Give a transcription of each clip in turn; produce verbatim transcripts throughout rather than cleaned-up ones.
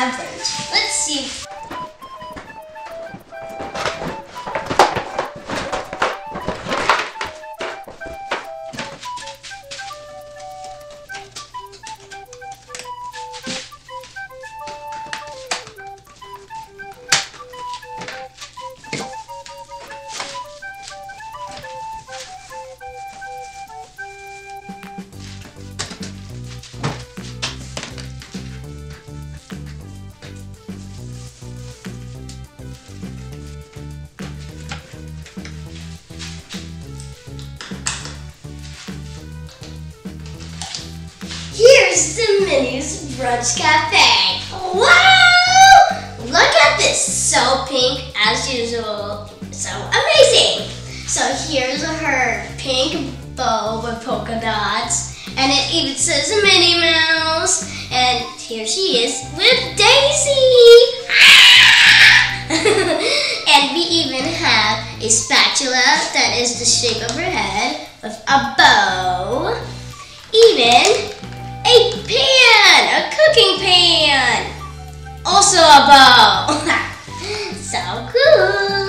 have them. Let's see. Here's the Minnie's Brunch Cafe. Wow! Look at this. So pink as usual. So amazing. So here's her pink bow with polka dots. And it even says Minnie Mouse. And here she is with Daisy. And we even have a spatula that is the shape of her head with a bow. Even a pan, a cooking pan, also a bow. So cool.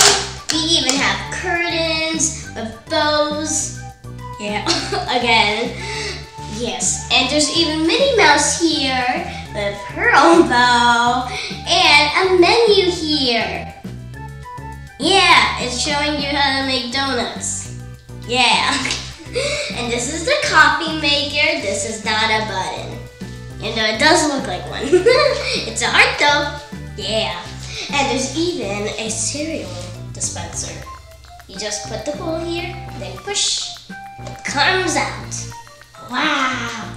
We even have curtains with bows. Yeah, again. Yes, and there's even Minnie Mouse here with her own bow and a menu here. Yeah, it's showing you how to make donuts. Yeah. And this is the coffee maker. This is not a button. You know, it does look like one. It's a heart though. Yeah. And there's even a cereal dispenser. You just put the bowl here, then push. It comes out. Wow.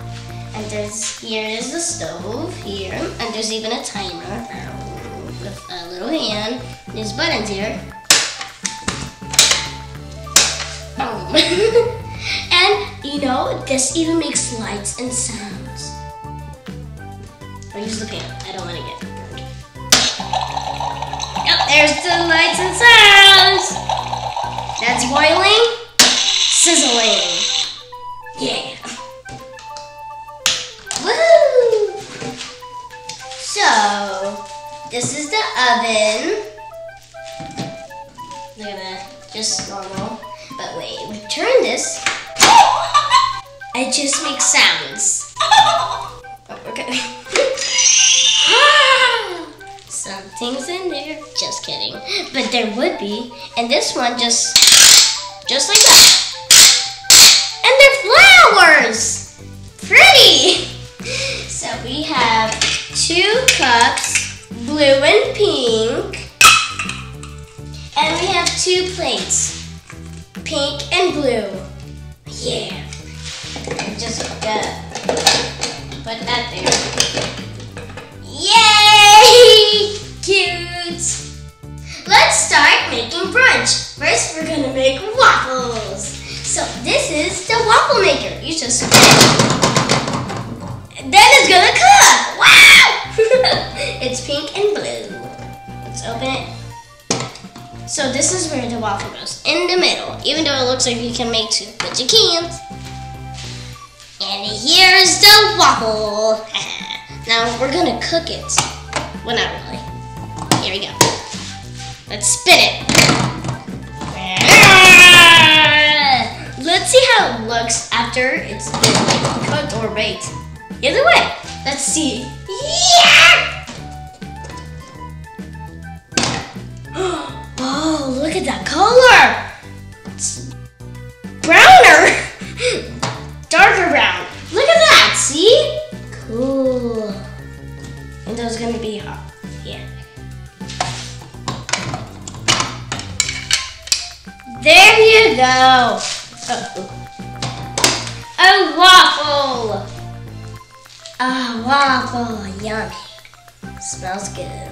And there's, here is the stove here. And there's even a timer with a little hand. There's buttons here. Boom. And, you know, this even makes lights and sounds. I'll use the pan. I don't want to get burned. Yep, there's the lights and sounds. That's boiling. Sizzling. Yeah. Woo! So, this is the oven. Look at that. Just normal. But wait, we turn this. It just makes sounds. Oh, okay. Ah, something's in there. Just kidding. But there would be. And this one just, just like that. And they're flowers. Pretty. So we have two cups, blue and pink. And we have two plates. Pink and blue. Yeah. Just uh, put that there. Yay! Cute! Let's start making brunch. First, we're gonna make waffles. So this is the waffle maker. You just spin. And then it's gonna cook. Wow! It's pink and blue. Let's open it. So this is where the waffle goes, in the middle, even though it looks like you can make two, but you can't. And here's the waffle. Now we're gonna cook it. Well, not really. Here we go. Let's spin it. Let's see how it looks after it's been cooked or baked. Either way, let's see. Yeah! Oh, look at that color! It's browner! Darker brown. Look at that, see? Cool. And those are gonna be hot. Yeah. There you go! Oh. A waffle! A waffle, yummy. Smells good.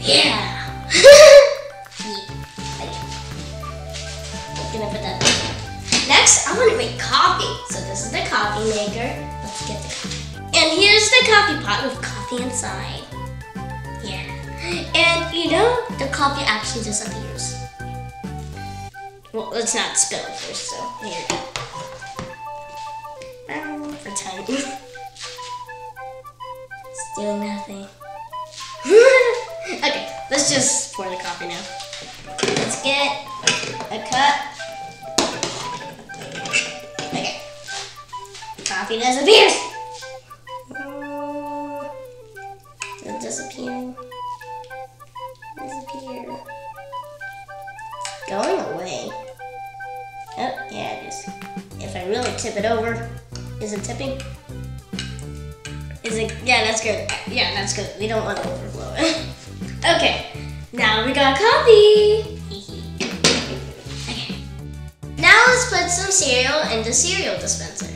Yeah! I'm gonna put that in. Next, I want to make coffee. So this is the coffee maker. Let's get the coffee. And here's the coffee pot with coffee inside. Yeah. And you know, the coffee actually disappears. Well, let's not spill it first, so here we go. For time. doing nothing. Okay, let's just pour the coffee now. Let's get a cup. Okay. Coffee disappears! Um, it'll disappear. Disappear. It's going away. Oh, yeah it is. If I really tip it over. Is it tipping? Is it? Yeah, that's good. Yeah, that's good. We don't want to overflow it. Okay, now we got coffee. Okay. Now let's put some cereal in the cereal dispenser.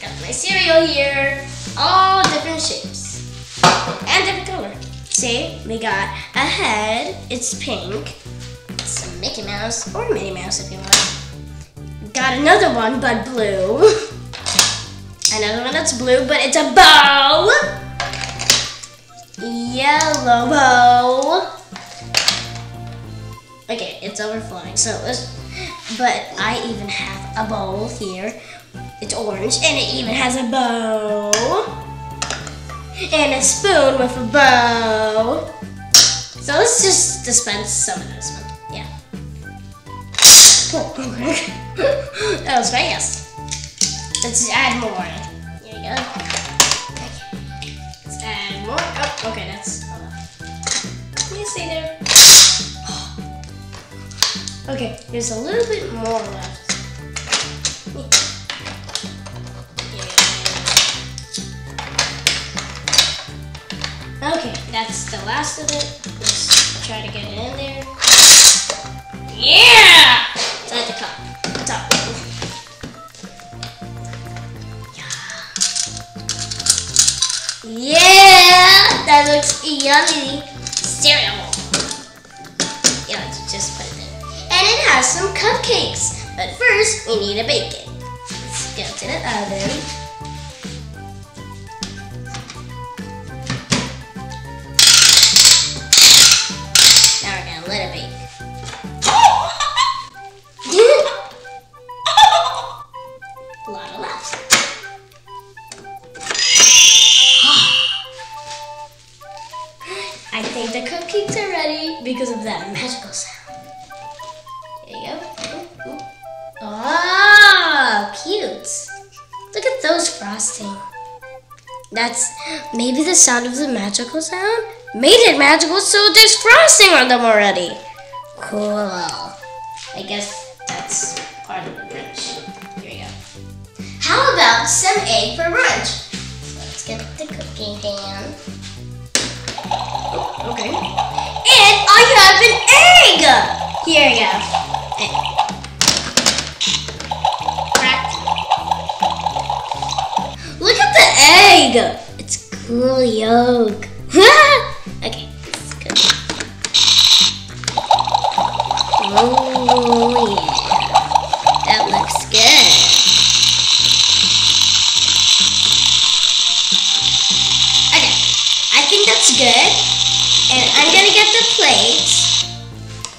Got my cereal here. All different shapes. And different color. See, we got a head. It's pink. Some Mickey Mouse or Minnie Mouse if you want. Got another one, but blue. Another one that's blue, but it's a bow. Yellow bow. Okay, it's overflowing. So, let's, but I even have a bowl here. It's orange, and it even has a bow and a spoon with a bow. So let's just dispense some of this one. Yeah. That was fast. Let's add more. Here we go. Okay. Let's add more. Oh, okay, that's all up. You see there? Okay, there's a little bit more left. Okay, that's the last of it. Let's try to get it in there. Yeah! It's at the cup. Top. Yeah, that looks yummy. Cereal. Yeah, let's just put it in. And it has some cupcakes. But first, we need to bake it. Let's go to the oven. Now we're gonna let it bake. A lot of laughs. I think the cupcakes are ready because of that magical sound. There you go. Ah, oh, cute. Look at those frosting. That's maybe the sound of the magical sound made it magical, so there's frosting on them already. Cool. I guess that's part of the brunch. Here we go. How about some egg for brunch? So let's get the cooking pan. Okay. And I have an egg! Here we go. Crack. Look at the egg! It's cool yolk. Okay, let's go. Oh yeah. That looks good. Okay, I think that's good. And I'm gonna get the plates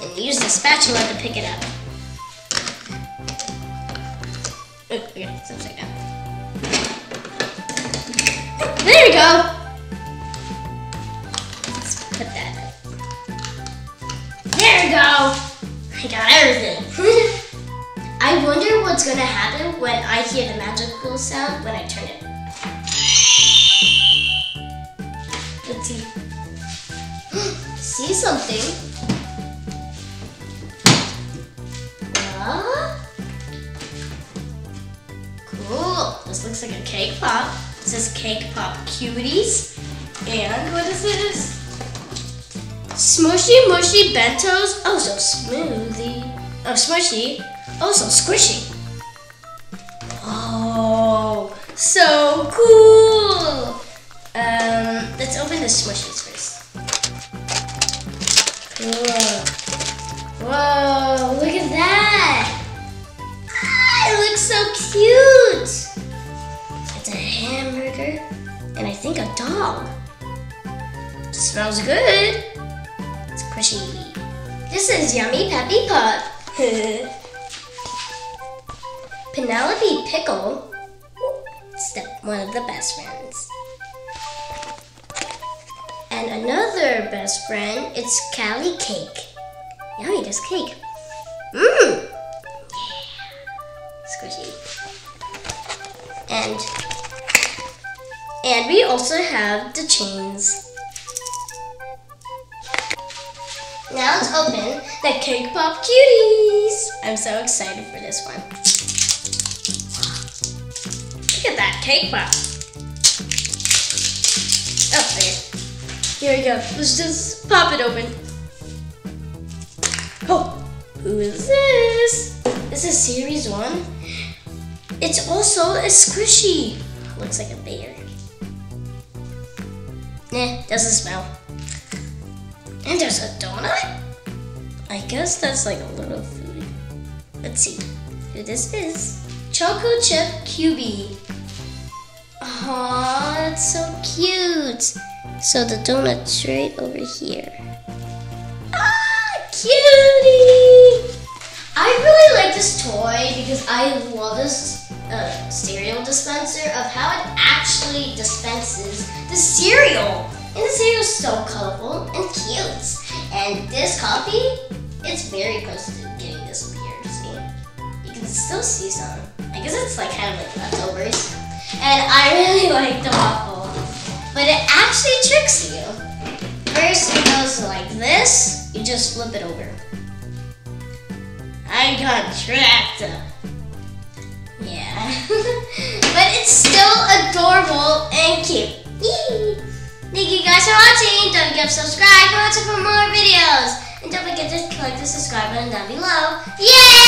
and use the spatula to pick it up. Oh, okay, it's upside down. There we go. Let's put that up. There we go. I got everything. I wonder what's gonna happen when I hear the magical sound when I turn it. Let's see. See something? Huh? Cool. This looks like a cake pop. It says Cake Pop Cuties. And what is this? Smooshy Mushy Bento's. Oh, so smoothie. Oh, smushy. Oh, so squishy. Oh, so cool. Um, let's open the smushies first. Whoa. Whoa, look at that! Ah, it looks so cute! It's a hamburger and I think a dog. It smells good. It's squishy. This is Yummy Peppy Pup. Penelope Pickle. It's the, one of the best friends. And another best friend, it's Callie Cake. Yummy, this cake. Mmm! Yeah. Squishy. And, and we also have the chains. Now let's open the Cake Pop Cuties. I'm so excited for this one. Look at that cake pop. Oh, okay. Here we go. Let's just pop it open. Oh, who is this? This is series one. It's also a squishy. Looks like a bear. Nah, doesn't smell. And there's a donut? I guess that's like a little food. Let's see who this is. Choco Chip Cubie. Aww, it's so cute. So the donut's right over here. Ah, cutie! I really like this toy because I love this uh, cereal dispenser of how it actually dispenses the cereal. And the cereal is so colorful and cute. And this copy, it's very close to getting this beer. See? You can still see some. I guess it's like kind of like leftovers. And I really like the waffle. But it actually tricks you. First it goes like this. You just flip it over. I got trapped. Yeah. But it's still adorable and cute. Yee! Thank you guys for watching. Don't forget to subscribe and watch for more videos. And don't forget to click the subscribe button down below. Yay!